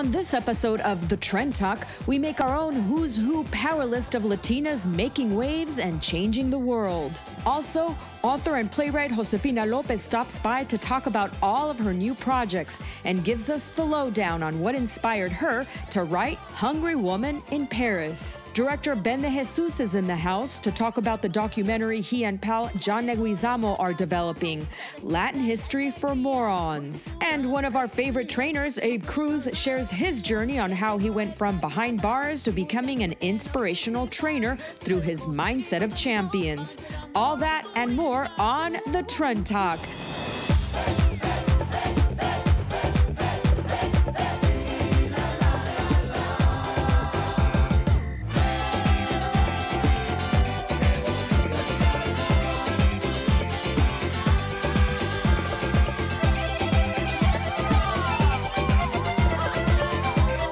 On this episode of The Trend Talk, we make our own Who's Who power list of Latinas making waves and changing the world. Also, author and playwright Josefina López stops by to talk about all of her new projects and gives us the lowdown on what inspired her to write Hungry Women in Paris. Director Ben DeJesus is in the house to talk about the documentary he and pal John Leguizamo are developing, Latin History for Morons. And one of our favorite trainers, Abe Cruz, shares his journey on how he went from behind bars to becoming an inspirational trainer through his Mindset of Champions. All that and more on The Trend Talk.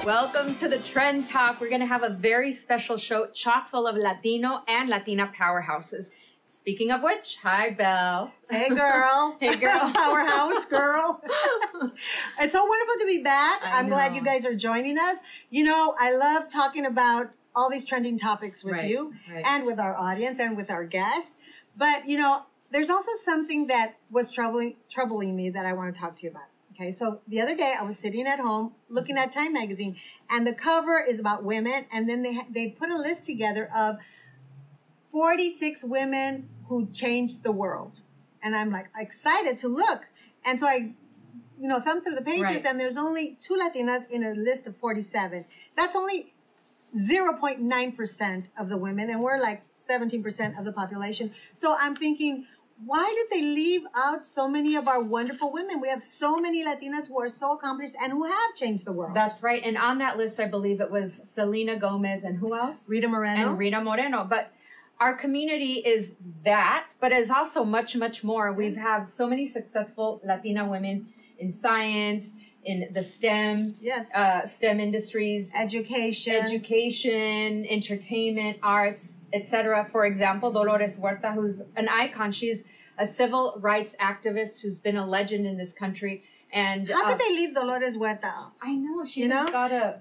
Welcome to The Trend Talk. We're going to have a very special show chock full of Latino and Latina powerhouses. Speaking of which, hi, Belle. Hey, girl. Hey, girl. Powerhouse girl. It's so wonderful to be back. I'm glad you guys are joining us. You know, I love talking about all these trending topics with you and with our audience and with our guests. But, you know, there's also something that was troubling me that I want to talk to you about. Okay, so the other day I was sitting at home looking at Time magazine, and the cover is about women, and then they put a list together of 46 women who changed the world. And I'm like excited to look. And so I, you know, thumb through the pages and there's only 2 Latinas in a list of 47. That's only 0.9% of the women, and we're like 17% of the population. So I'm thinking, why did they leave out so many of our wonderful women? We have so many Latinas who are so accomplished and who have changed the world. That's right. And on that list, I believe it was Selena Gomez and who else? Rita Moreno. And Rita Moreno. But our community is that, but it's also much, much more. We've had so many successful Latina women in science, in the STEM, STEM industries, education, entertainment, arts, etc. For example, Dolores Huerta, who's an icon. She's a civil rights activist who's been a legend in this country. And how could they leave Dolores Huerta out? I know got a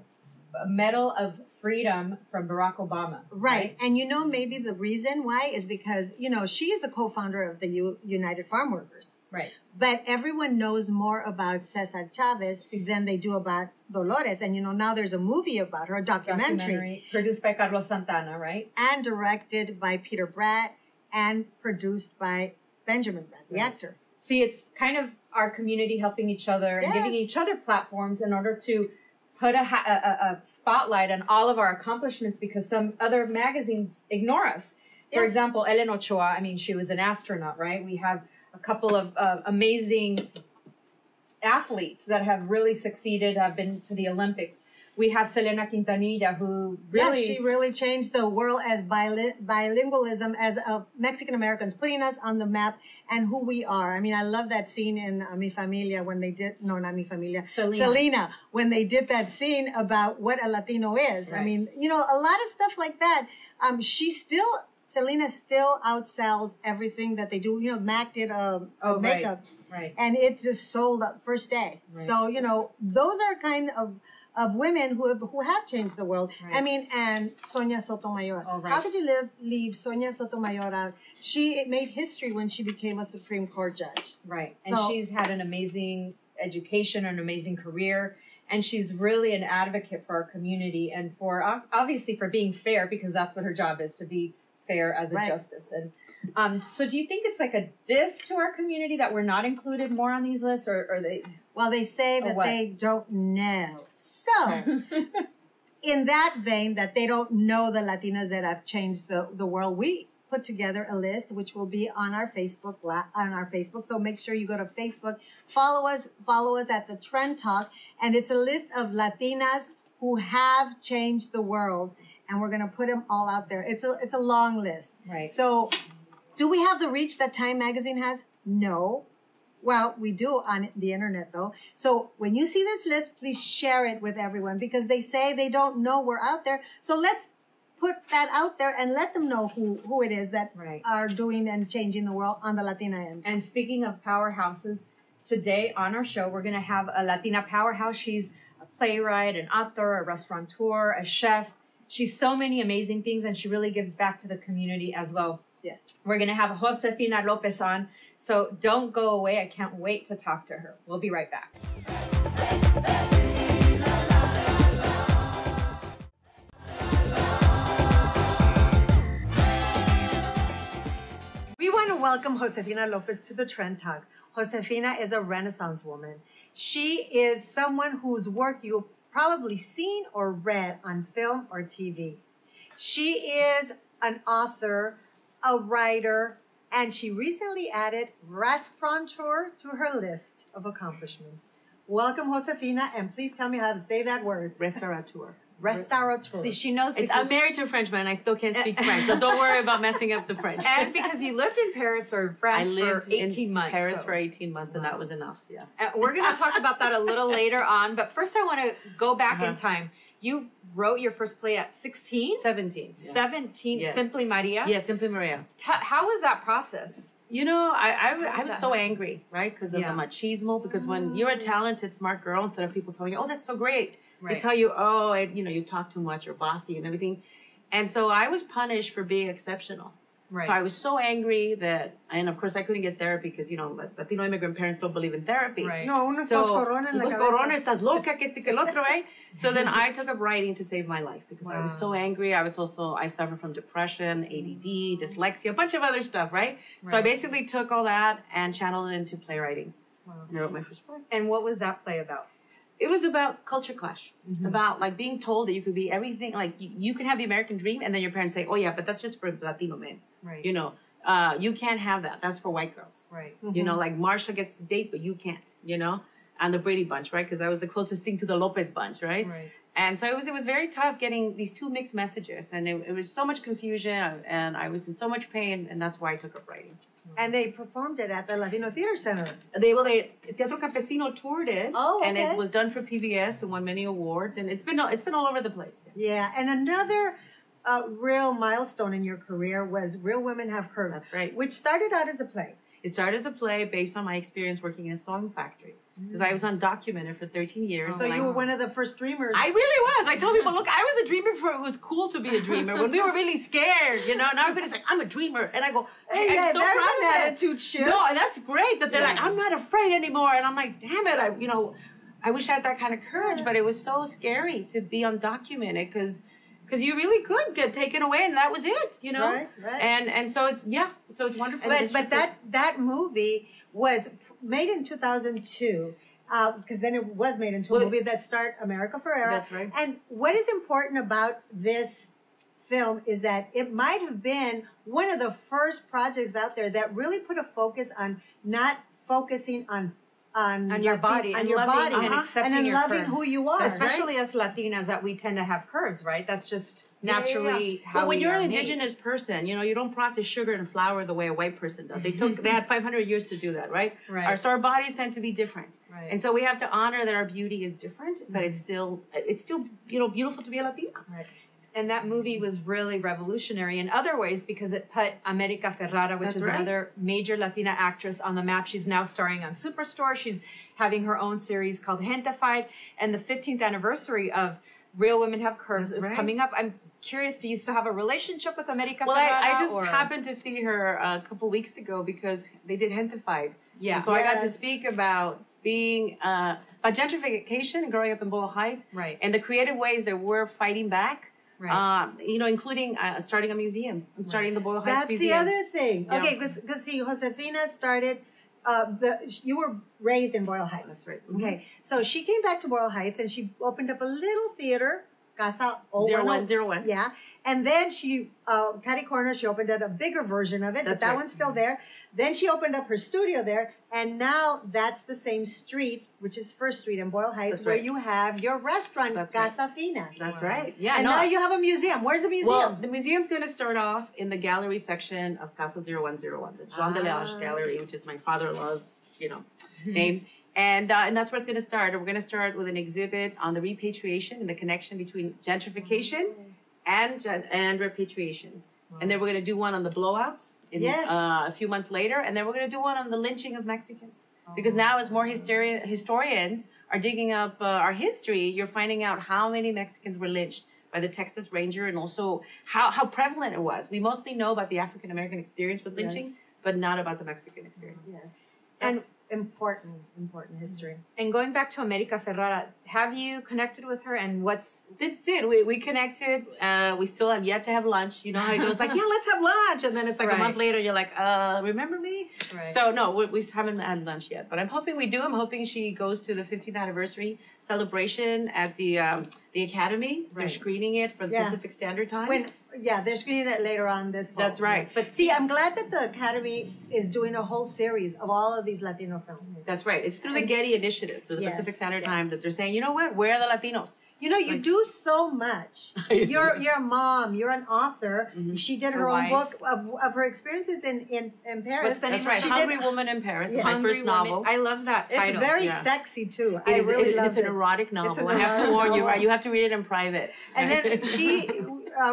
medal of freedom from Barack Obama. Right. And you know, maybe the reason why is because, you know, she is the co-founder of the United Farm Workers. Right. But everyone knows more about Cesar Chavez than they do about Dolores. And, you know, now there's a movie about her, a documentary. Produced by Carlos Santana, right? And directed by Peter Bratt and produced by Benjamin Bratt, the actor. See, it's kind of our community helping each other and giving each other platforms in order to put a spotlight on all of our accomplishments, because some other magazines ignore us. For example, Ellen Ochoa, I mean, she was an astronaut, right? We have a couple of amazing athletes that have really succeeded, have been to the Olympics. We have Selena Quintanilla, who really... Yes, she really changed the world as bilingualism, as Mexican-Americans, putting us on the map and who we are. I mean, I love that scene in Mi Familia when they did... No, not Mi Familia. Selena. When they did that scene about what a Latino is. Right. I mean, you know, a lot of stuff like that. Selena still outsells everything that they do. You know, MAC did makeup. Right. And it just sold up first day. Right. So, you know, those are kind of women who have changed the world. Right. I mean, and Sonia Sotomayor. How could you leave Sonia Sotomayor out? She made history when she became a Supreme Court judge. Right. So, and she's had an amazing education, an amazing career, and she's really an advocate for our community and for, obviously, for being fair, because that's what her job is, to be fair as a justice. And so do you think it's like a diss to our community that we're not included more on these lists, or they... Well, they say that they don't know. So, in that vein, that they don't know the Latinas that have changed the world, we put together a list which will be on our Facebook. So make sure you go to Facebook, follow us at The Trend Talk, and it's a list of Latinas who have changed the world, and we're going to put them all out there. It's a long list. Right. So, do we have the reach that Time magazine has? No. Well, we do on the internet, though. So when you see this list, please share it with everyone, because they say they don't know we're out there. So let's put that out there and let them know who it is that are doing and changing the world on the Latina end. And speaking of powerhouses, today on our show, we're going to have a Latina powerhouse. She's a playwright, an author, a restaurateur, a chef. She's so many amazing things, and she really gives back to the community as well. Yes. We're going to have Josefina López on, so don't go away. I can't wait to talk to her. We'll be right back. We want to welcome Josefina López to the Trend Talk. Josefina is a Renaissance woman. She is someone whose work you've probably seen or read on film or TV. She is an author, a writer, and she recently added restaurateur to her list of accomplishments. Welcome, Josefina, and please tell me how to say that word. Restaurateur. Restaurateur. See, she knows. I'm married to a Frenchman, and I still can't speak French, so don't worry about messing up the French. And because you lived in Paris or France for 18 months. I lived in Paris for 18 months, and that was enough. Yeah. And we're going to talk about that a little later on, but first I want to go back in time. You wrote your first play at 16? 17. Yeah. 17, yes. Simply Maria? Yes, Simply Maria. How was that process? You know, I was so angry, right, because of the machismo, because when you're a talented, smart girl, instead of people telling you, oh, that's so great, they tell you, oh, you know, you talk too much, you're bossy and everything. And so I was punished for being exceptional. Right. So I was so angry that, and of course I couldn't get therapy because, you know, Latino immigrant parents don't believe in therapy. Right. No, uno so, corona, estás loca, que este, que el otro, right? So then I took up writing to save my life because I was so angry. I was also, I suffered from depression, ADD, dyslexia, a bunch of other stuff, right? So I basically took all that and channeled it into playwriting. Wow. And I wrote my first play. And what was that play about? It was about culture clash, about like being told that you could be everything, like you can have the American dream, and then your parents say, oh yeah, but that's just for Latino men. Right. You know, you can't have that. That's for white girls. Right. You know, like Marsha gets the date, but you can't, you know, and the Brady Bunch, right? Because I was the closest thing to the Lopez Bunch, right? Right. And so it was very tough getting these two mixed messages, and it was so much confusion, and I was in so much pain, and that's why I took up writing. And they performed it at the Latino Theater Center. Well, Teatro Campesino toured it, and it was done for PBS and won many awards, and it's been all over the place. Yeah, and another real milestone in your career was Real Women Have Curves. That's right. Which started out as a play. It started as a play based on my experience working in a sewing factory. Because I was undocumented for 13 years. So you were one of the first dreamers. I really was. I tell people, look, I was a dreamer before it was cool to be a dreamer. When we were really scared, you know, and everybody's like, I'm a dreamer. And I go, hey, I'm so proud of that. Attitude shift. No, and that's great that they're like, I'm not afraid anymore. And I'm like, damn it, you know, I wish I had that kind of courage. But it was so scary to be undocumented because you really could get taken away, and that was it, you know? Right, right. And so, yeah, so it's wonderful. But that movie was made in 2002, because then it was made into a movie that starred America Ferrera. That's right. And what is important about this film is that it might have been one of the first projects out there that really put a focus on not focusing on your body, on your body, and accepting and loving who you are, especially as Latinas, that we tend to have curves, right? That's just naturally how. But when you're an indigenous person, you know, you don't process sugar and flour the way a white person does. They had 500 years to do that, right? Right. So our bodies tend to be different, right? And so we have to honor that our beauty is different, but it's still you know, beautiful to be a Latina. Right. And that movie was really revolutionary in other ways because it put America Ferrera, which is another major Latina actress, on the map. She's now starring on Superstore. She's having her own series called Gentefied. And the 15th anniversary of Real Women Have Curves is coming up. I'm curious, do you still have a relationship with America Ferrera? Well, I just happened to see her a couple weeks ago because they did Gentefied. Yeah. And so I got to speak about being... about gentrification and growing up in Boyle Heights. Right. And the creative ways that we're fighting back. Right. You know, including starting a museum. I'm starting the Boyle Heights Museum. That's the other thing. Yeah. Okay, because see, Josefina started, you were raised in Boyle Heights. That's right. Okay, so she came back to Boyle Heights and she opened up a little theater, Casa 0101. Yeah, and then she, Patty Corner, she opened up a bigger version of it, but that one's still there. Then she opened up her studio there, and now that's the same street, which is First Street in Boyle Heights, where you have your restaurant, Josefina. That's right. Yeah. And now you have a museum. Where's the museum? Well, the museum's going to start off in the gallery section of Casa 0101, the Jean Delage Gallery, which is my father-in-law's, you know, name. And that's where it's going to start. We're going to start with an exhibit on the repatriation and the connection between gentrification and repatriation. Wow. And then we're going to do one on the blowouts a few months later. And then we're going to do one on the lynching of Mexicans. Because now as more historians are digging up our history, you're finding out how many Mexicans were lynched by the Texas Ranger and also how prevalent it was. We mostly know about the African-American experience with lynching, yes, but not about the Mexican experience. Yes. That's and important history. And going back to America Ferrera, have you connected with her and what's... That's it. We connected. We still have yet to have lunch. You know how it goes, like, yeah, let's have lunch. And then it's like, right, a month later, you're like, remember me? Right. So no, we haven't had lunch yet. But I'm hoping we do. I'm hoping she goes to the 15th anniversary celebration at the Academy. Right. They're screening it for the, yeah, Pacific Standard Time. Yeah, they're screening it later on this fall. That's right. But see, I'm glad that the Academy is doing a whole series of all of these Latino films. That's right. It's through the Getty Initiative, through the, yes, Pacific Standard, yes, Time, that they're saying, you know what, where are the Latinos? You know, you, like, do so much. You're a mom. You're an author. Mm-hmm. She did her own book of her experiences in Paris. That's right. Hungry Women in Paris, yes, my first novel. I love that title. It's very, yeah, sexy, too. It's an erotic novel. I have to warn you, right? You have to read it in private. And then she...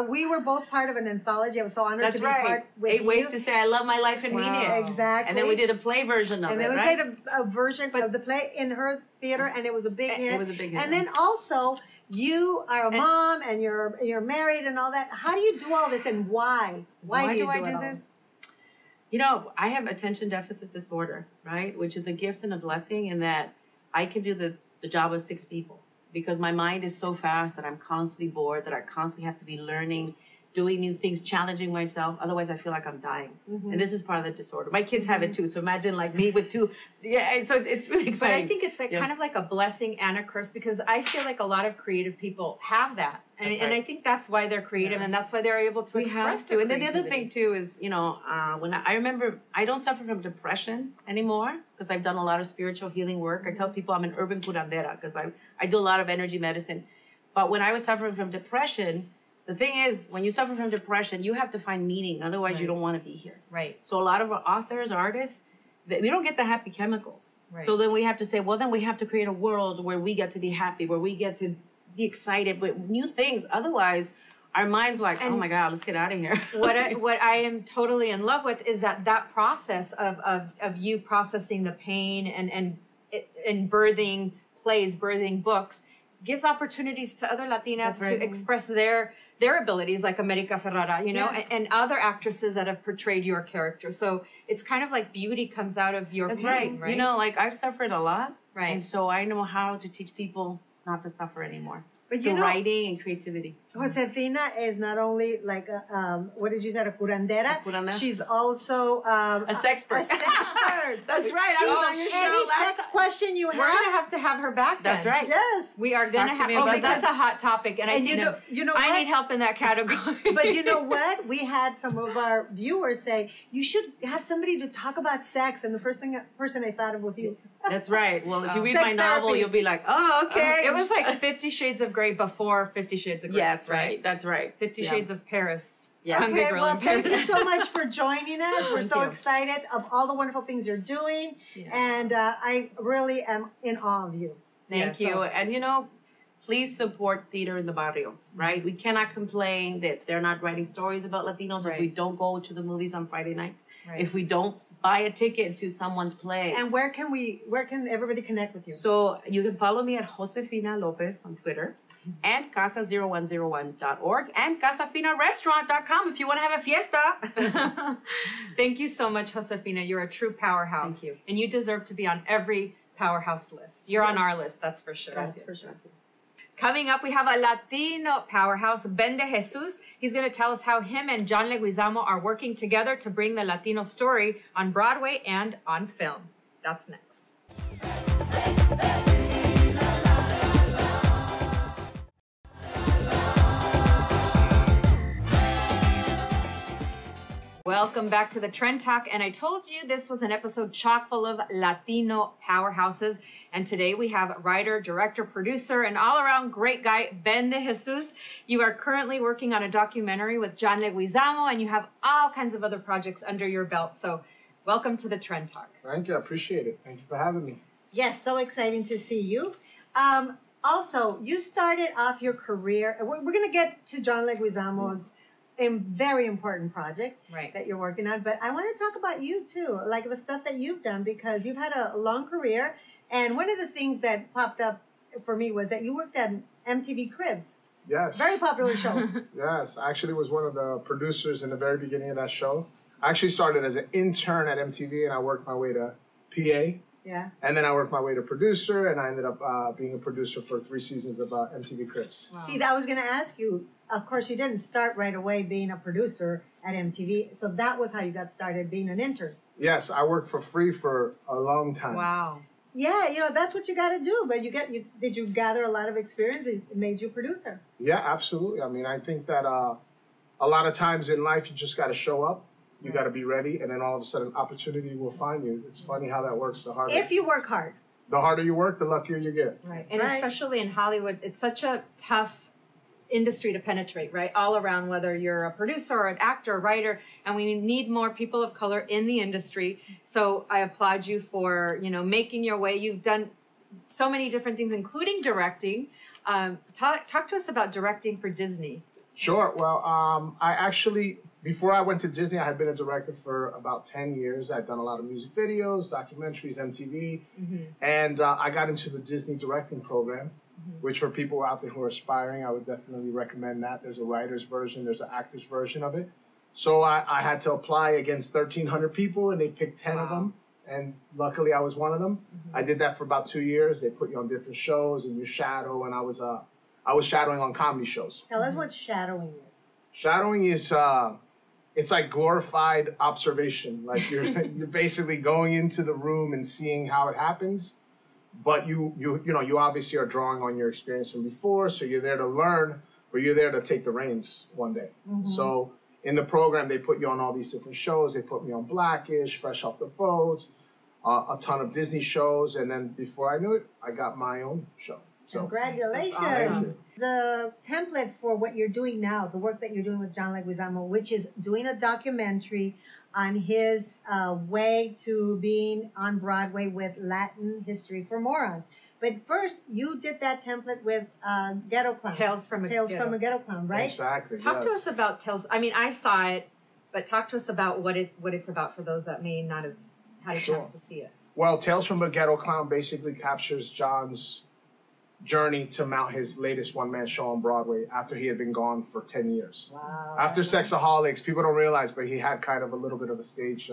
we were both part of an anthology. I was so honored to be part with you. 8 ways to say I love my life and mean it. Exactly. And then we did a play version of it, right? And then we played a version of the play in her theater, and it was a big hit. It was a big hit. And then also, you are a mom, and you're married and all that. How do you do all this, and why? Why do I do this? You know, I have attention deficit disorder, right? Which is a gift and a blessing in that I can do the job of 6 people. Because my mind is so fast that I'm constantly bored, that I constantly have to be learning, doing new things, challenging myself. Otherwise, I feel like I'm dying. Mm-hmm. And this is part of the disorder. My kids have it too. So imagine like me with 2. Yeah, so it's really exciting. But I think it's like, yeah, kind of like a blessing and a curse, because I feel like a lot of creative people have that. And, right, and I think that's why they're creative, yeah, and that's why they're able to express to. And then the other thing too is, you know, when I remember, I don't suffer from depression anymore because I've done a lot of spiritual healing work. Mm-hmm. I tell people I'm an urban curandera because I do a lot of energy medicine. But when I was suffering from depression, the thing is, when you suffer from depression, you have to find meaning. Otherwise, right, you don't want to be here. Right. So a lot of our authors, artists, we don't get the happy chemicals. Right. So then we have to say, well, then we have to create a world where we get to be happy, where we get to be excited with new things. Otherwise, our mind's like, and oh my God, let's get out of here. What I am totally in love with is that process of you processing the pain and birthing plays, birthing books, gives opportunities to other Latinas to express their abilities, like America Ferrera, you know, yes, and other actresses that have portrayed your character. So it's kind of like beauty comes out of your pain, right? You know, like I've suffered a lot, right? And so I know how to teach people not to suffer anymore. But you know, writing and creativity. Josefina is not only like a, what did you say, a curandera? She's also a sexpert. A sexpert. That's right. I was on your show. Any sex question you have, we're gonna have to have her back. Then. That's right. Yes, we are gonna have. Oh, because that's a hot topic, and I think I need help in that category. But you know what? We had some of our viewers say you should have somebody to talk about sex, and the first person I thought of was you. That's right. Well, if you read my novel, you'll be like, oh, okay. It was like 50 Shades of Grey before 50 Shades of Grey. Yes, right. That's right. 50 Shades of Paris. Yeah. Okay, well, thank you so much for joining us. We're so excited of all the wonderful things you're doing. Yeah. And I really am in awe of you. Thank you. And, you know, please support theater in the barrio, right? We cannot complain that they're not writing stories about Latinos if we don't go to the movies on Friday night, if we don't buy a ticket to someone's play. And where can everybody connect with you? So you can follow me at Josefina Lopez on Twitter and Casa0101.org and CasaFinaRestaurant.com if you want to have a fiesta. Thank you so much, Josefina. You're a true powerhouse. Thank you. And you deserve to be on every powerhouse list. You're on our list, that's for sure. That's for sure. Gracias. Coming up, we have a Latino powerhouse, Ben DeJesus. He's going to tell us how him and John Leguizamo are working together to bring the Latino story on Broadway and on film. That's next. Welcome back to the Trend Talk, and I told you this was an episode chock full of Latino powerhouses, and today we have writer, director, producer, and all-around great guy, Ben DeJesus. You are currently working on a documentary with John Leguizamo, and you have all kinds of other projects under your belt, so welcome to the Trend Talk. Thank you, I appreciate it. Thank you for having me. Yes, so exciting to see you. Also, you started off your career, we're going to get to John Leguizamo's a very important project that you're working on. But I want to talk about you too, like the stuff that you've done, because you've had a long career. And one of the things that popped up for me was that you worked at MTV Cribs. Yes. Very popular show. Yes. I actually was one of the producers in the very beginning of that show. I actually started as an intern at MTV, and I worked my way to PA. Yeah. And then I worked my way to producer, and I ended up being a producer for 3 seasons of MTV Cribs. Wow. See, I was going to ask you, of course, you didn't start right away being a producer at MTV. So that was how you got started, being an intern. Yes. I worked for free for a long time. Wow. Yeah, you know, that's what you got to do. But did you gather a lot of experience? It made you a producer. Yeah, absolutely. I mean, I think that a lot of times in life, you just got to show up. You got to be ready, and then all of a sudden, opportunity will find you. It's funny how that works. The harder if you work hard, the harder you work, the luckier you get. Right, and especially in Hollywood, it's such a tough industry to penetrate. Right, all around, whether you're a producer or an actor, writer, and we need more people of color in the industry. So I applaud you for making your way. You've done so many different things, including directing. Talk to us about directing for Disney. Sure. Well, I actually. Before I went to Disney, I had been a director for about 10 years. I'd done a lot of music videos, documentaries, MTV. And I got into the Disney directing program, which for people out there who are aspiring, I would definitely recommend that. There's a writer's version. There's an actor's version of it. So I had to apply against 1,300 people, and they picked 10 of them. And luckily, I was one of them. I did that for about 2 years. They put you on different shows, and you shadow. And I was shadowing on comedy shows. Tell us what shadowing is. Shadowing is... It's like glorified observation. Like you're basically going into the room and seeing how it happens, but you obviously are drawing on your experience from before, so you're there to learn, but you're there to take the reins one day. So in the program, they put you on all these different shows. They put me on Black-ish, Fresh Off the Boat, a ton of Disney shows, and then before I knew it, I got my own show. So, congratulations. Awesome. The template for what you're doing now, the work that you're doing with John Leguizamo, which is doing a documentary on his way to being on Broadway with Latin History for Morons. But first, you did that template with Ghetto Clown. Tales from a Ghetto Clown, right? Exactly. Talk to us about Tales. I mean, I saw it, but talk to us about what it's about for those that may not have had a chance to see it. Well, Tales from a Ghetto Clown basically captures John's journey to mount his latest one-man show on Broadway after he had been gone for 10 years. Wow. After Sexaholics, people don't realize, but he had kind of a little bit of a stage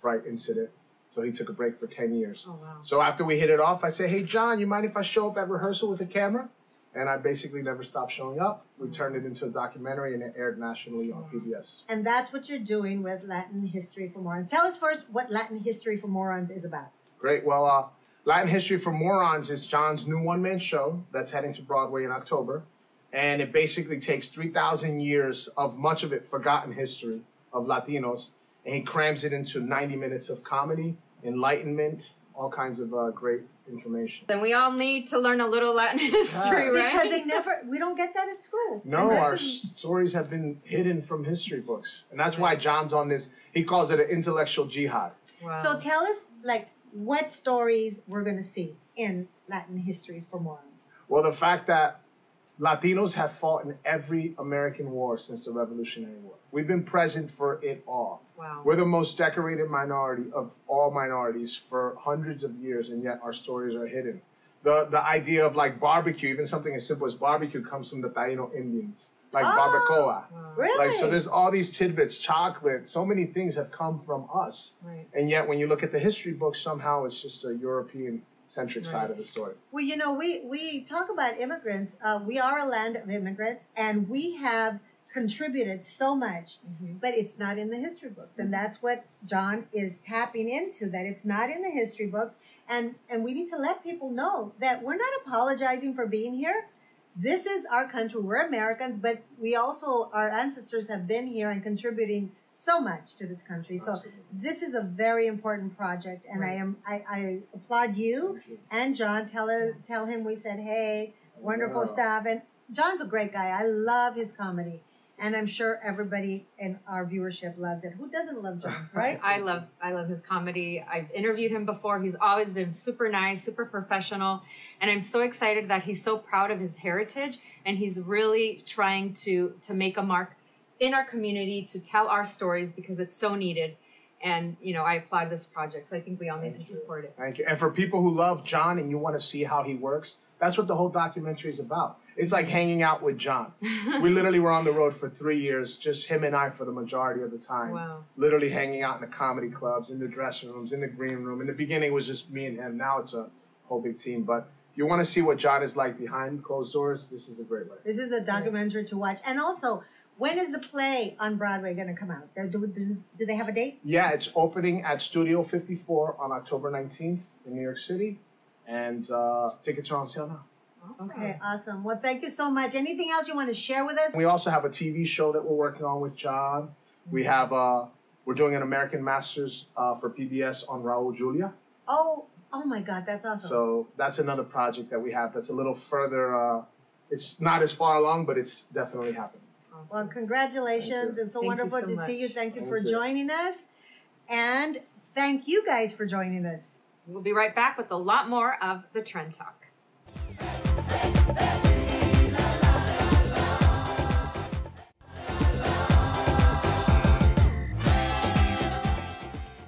fright incident, so he took a break for 10 years. Oh, wow. So after we hit it off, I said, hey, John, you mind if I show up at rehearsal with a camera? And I basically never stopped showing up. We turned it into a documentary, and it aired nationally on PBS. And that's what you're doing with Latin History for Morons. Tell us first what Latin History for Morons is about. Great. Well, Latin History for Morons is John's new one-man show that's heading to Broadway in October. And it basically takes 3,000 years of much of it forgotten history of Latinos, and he crams it into 90 minutes of comedy, enlightenment, all kinds of great information. Then we all need to learn a little Latin history, right? Because we don't get that at school. No, our stories have been hidden from history books. And that's why John's on this, he calls it an intellectual jihad. Wow. So tell us, like, what stories we're going to see in Latin History for Morons. Well, the fact that Latinos have fought in every American war since the Revolutionary War. We've been present for it all. Wow. We're the most decorated minority of all minorities for hundreds of years, and yet our stories are hidden. The idea of, like, barbecue, even something as simple as barbecue, comes from the Taino Indians, like barbacoa. Wow. Really? Like, so there's all these tidbits, chocolate, so many things have come from us. Right. And yet when you look at the history books, somehow it's just a European-centric side of the story. Well, you know, we talk about immigrants. We are a land of immigrants, and we have contributed so much, but it's not in the history books. And that's what John is tapping into, that it's not in the history books. And we need to let people know that we're not apologizing for being here. This is our country. We're Americans, but we also, our ancestors have been here and contributing so much to this country. Absolutely. So this is a very important project, and I applaud you and John. Tell him we said, hey, wonderful stuff. And John's a great guy. I love his comedy. And I'm sure everybody in our viewership loves it. Who doesn't love John, right? I love his comedy. I've interviewed him before. He's always been super nice, super professional. And I'm so excited that he's so proud of his heritage. And he's really trying to make a mark in our community to tell our stories because it's so needed. And, you know, I applaud this project, so I think we all need to support it. Thank you. And for people who love John and you want to see how he works, that's what the whole documentary is about. It's like hanging out with John. We literally were on the road for 3 years, just him and I for the majority of the time. Wow. Literally hanging out in the comedy clubs, in the dressing rooms, in the green room. In the beginning, it was just me and him. Now it's a whole big team. But you want to see what John is like behind closed doors, this is a great way. This is a documentary to watch. And also, when is the play on Broadway going to come out? Do they have a date? Yeah, it's opening at Studio 54 on October 19th in New York City. And tickets are on sale now. Awesome. Okay, awesome. Well, thank you so much. Anything else you want to share with us? We also have a TV show that we're working on with John. We have, we're doing an American Masters for PBS on Raul Julia. Oh my God, that's awesome. So that's another project that we have that's a little further, it's not as far along, but it's definitely happening. Awesome. Well, congratulations. It's so wonderful to see you. Thank you for joining us. And thank you guys for joining us. We'll be right back with a lot more of The Trend Talk.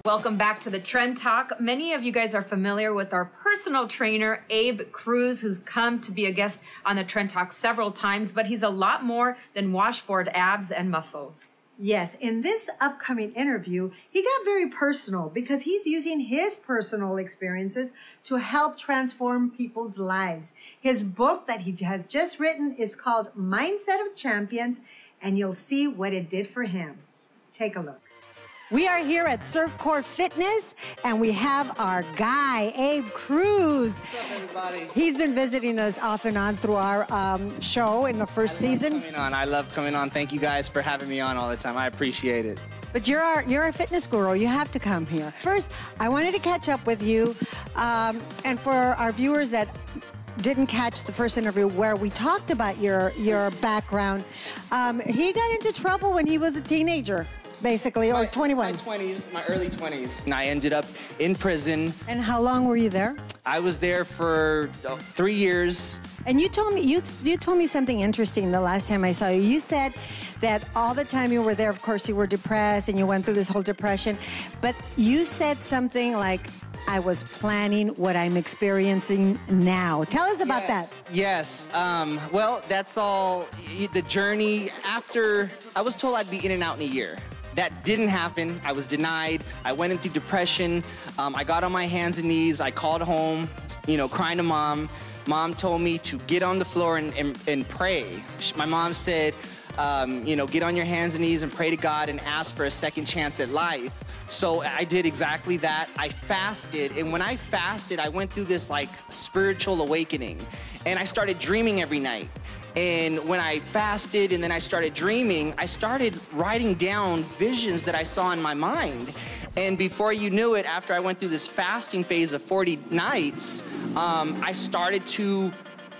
Welcome back to The Trend Talk. Many of you guys are familiar with our personal trainer, Abe Cruz, who's come to be a guest on The Trend Talk several times, but he's a lot more than washboard abs and muscles. Yes, in this upcoming interview, he got very personal because he's using his personal experiences to help transform people's lives. His book that he has just written is called Mindset of Champions, and you'll see what it did for him. Take a look. We are here at SurfCore Fitness, and we have our guy, Abe Cruz. What's up, everybody? He's been visiting us off and on through our show in the first season. I love coming on. Thank you guys for having me on all the time. I appreciate it. But you're a fitness guru. You have to come here. First, I wanted to catch up with you, and for our viewers that didn't catch the first interview where we talked about your background, he got into trouble when he was a teenager. Basically, or 21. My 20s, my early 20s. And I ended up in prison. And how long were you there? I was there for 3 years. And you told me something interesting the last time I saw you. You said that all the time you were there, of course, you were depressed and you went through this whole depression. But you said something like, I was planning what I'm experiencing now. Tell us about that. Yes, well, that's all the journey after. I was told I'd be in and out in a year. That didn't happen. I was denied. I went into depression. I got on my hands and knees. I called home, you know, crying to mom. Mom told me to get on the floor and pray. My mom said, you know, get on your hands and knees and pray to God and ask for a second chance at life. So I did exactly that. I fasted, and when I fasted, I went through this like spiritual awakening, and I started dreaming every night. And when I fasted and then I started dreaming, I started writing down visions that I saw in my mind. And before you knew it, after I went through this fasting phase of 40 nights, I started to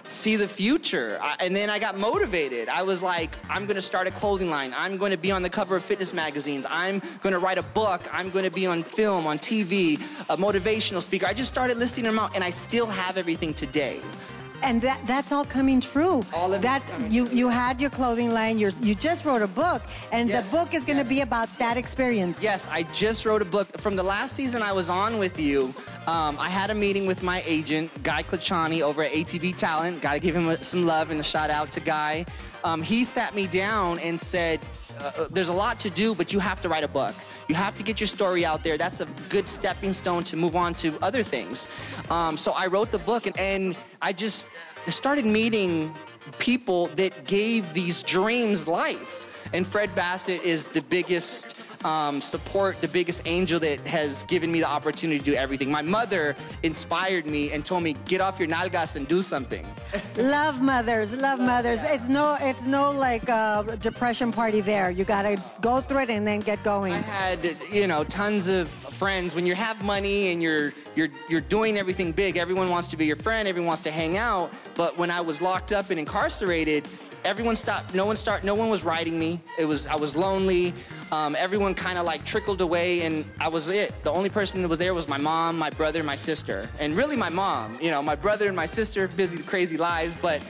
see the future. And then I got motivated. I was like, I'm going to start a clothing line. I'm going to be on the cover of fitness magazines. I'm going to write a book. I'm going to be on film, on TV, a motivational speaker. I just started listing them out, and I still have everything today. And that's all coming true. All of that. You had your clothing line. You just wrote a book, and the book is going to be about that experience. Yes, I just wrote a book. From the last season I was on with you, I had a meeting with my agent, Guy Klachani, over at ATB Talent. Got to give him some love and a shout out to Guy. He sat me down and said, there's a lot to do, but you have to write a book. You have to get your story out there. That's a good stepping stone to move on to other things. So I wrote the book, and I just started meeting people that gave these dreams life. And Fred Bassett is the biggest support, the biggest angel that has given me the opportunity to do everything. My mother inspired me and told me, get off your nalgas and do something. Love mothers, love mothers. Yeah. It's no like depression party there. You gotta go through it and then get going. I had, you know, tons of friends. When you have money and you're doing everything big, everyone wants to be your friend, everyone wants to hang out. But when I was locked up and incarcerated, everyone stopped. No one was writing me. I was lonely. Everyone kind of like trickled away, and I was it. The only person that was there was my mom, my brother, my sister, and really my mom. You know, my brother and my sister, busy, crazy lives, but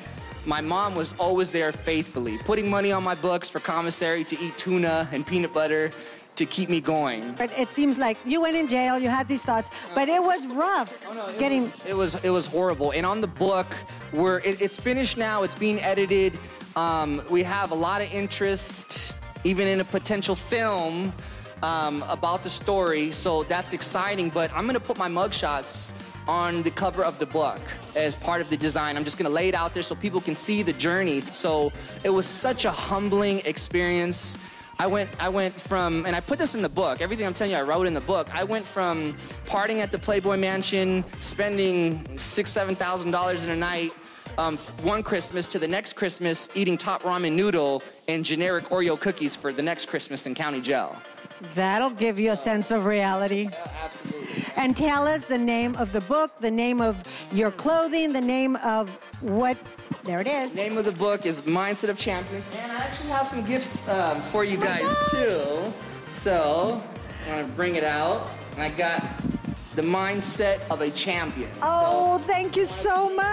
My mom was always there faithfully, putting money on my books for commissary to eat tuna and peanut butter to keep me going. But it seems like you went in jail, you had these thoughts, but it was rough. Oh, no, it was horrible. And on the book, it's finished now, it's being edited. We have a lot of interest, even in a potential film about the story, so that's exciting. But I'm gonna put my mugshots on the cover of the book as part of the design. I'm just gonna lay it out there so people can see the journey. So it was such a humbling experience. I went from, and I put this in the book, everything I'm telling you I wrote in the book, I went from partying at the Playboy Mansion, spending $6,000, $7,000 in a night, one Christmas to the next Christmas, eating top ramen noodle and generic Oreo cookies for the next Christmas in county jail. That'll give you a sense of reality. Yeah, absolutely. And tell us the name of the book, the name of your clothing, the name of what... There it is. The name of the book is Mindset of Champions. And I actually have some gifts for you guys, too. So, I'm going to bring it out. And I got the Mindset of a Champion. Oh, so, thank you so much.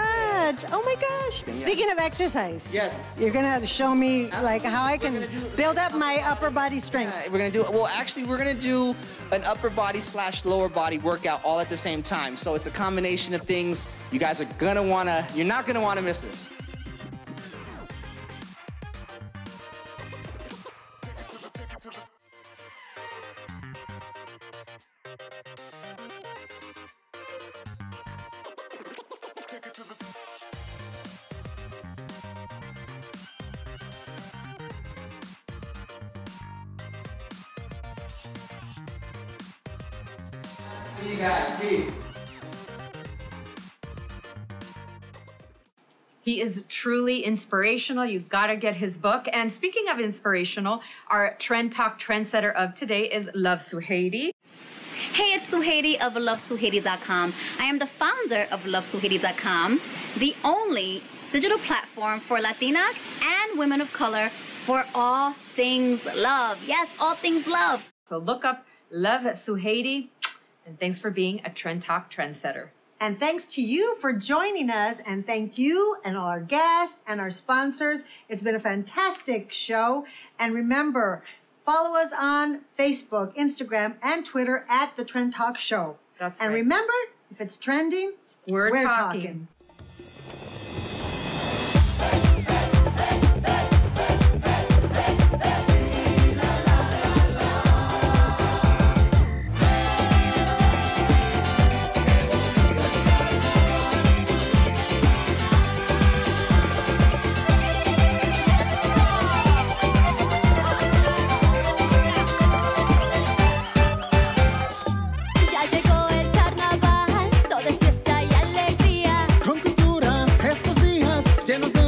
Oh, my gosh. Yes. Speaking of exercise. Yes. You're going to show me, like, how I can build up my upper body strength. Yeah, we're going to do, well, actually, we're going to do an upper body / lower body workout all at the same time. So, it's a combination of things. You guys are going to want to, you're not going to want to miss this. See you guys. Peace. He is truly inspirational. You've got to get his book. And speaking of inspirational, our Trend Talk trendsetter of today is Love Suhaidi. Hey, it's Suhaidi of lovesuhaidi.com. I am the founder of lovesuhaidi.com, the only digital platform for Latinas and women of color for all things love. Yes, all things love. So look up Love Suhaidi, and thanks for being a Trend Talk trendsetter. And thanks to you for joining us, and thank you and all our guests and our sponsors. It's been a fantastic show, and remember, follow us on Facebook, Instagram, and Twitter at The Trend Talk Show. That's right. And remember, if it's trending, we're talking. Llenos de